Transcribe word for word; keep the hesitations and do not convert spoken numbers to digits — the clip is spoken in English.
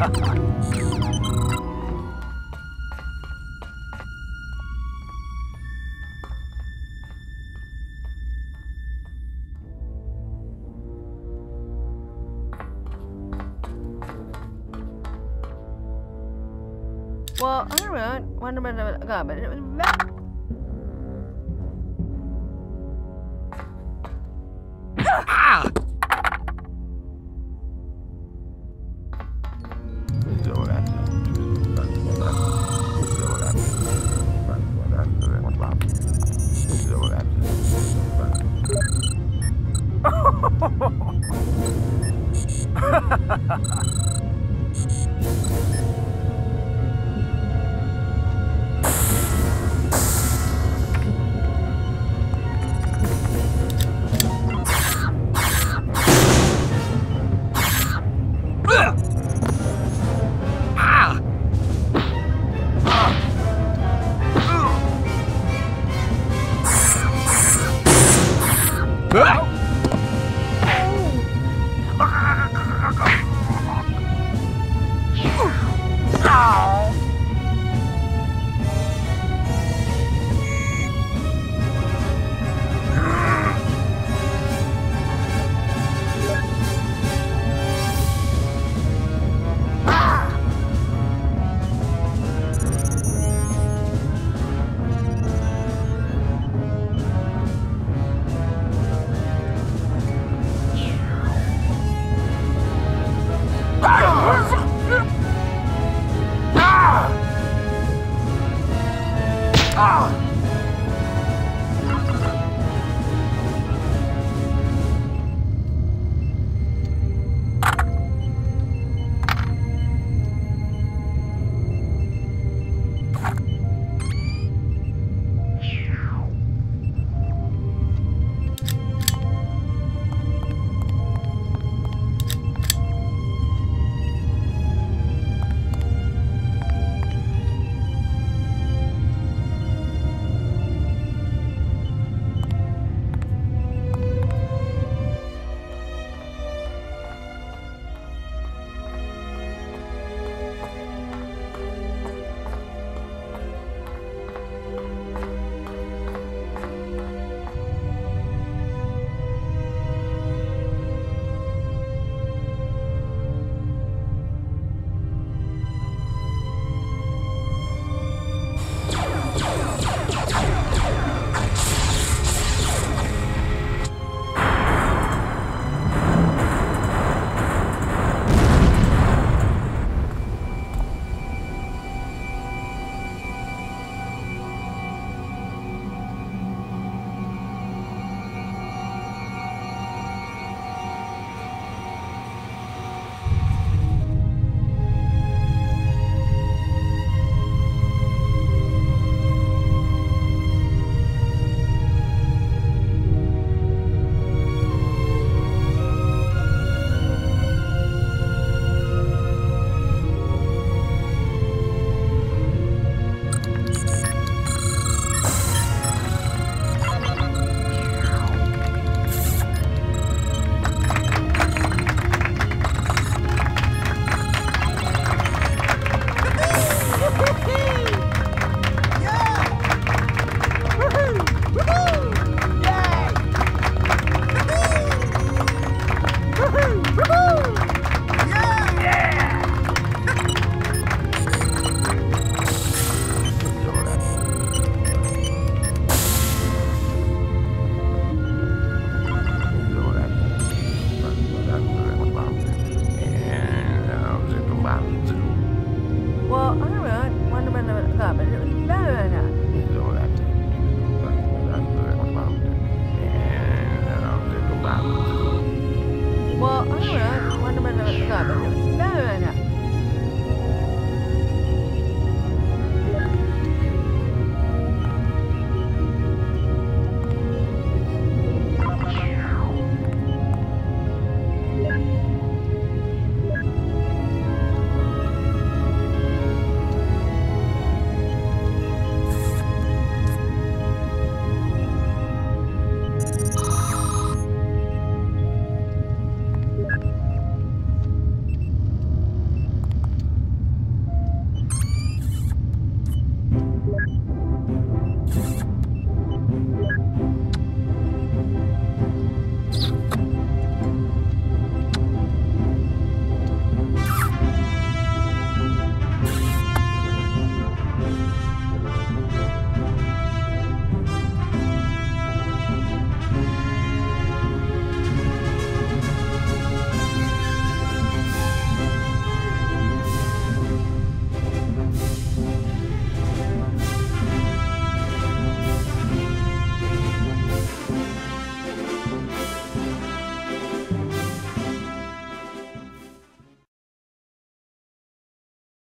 Well, I don't know. Wonder what I got, but it was bad. Well, I don't know. Wonder what I got, but it was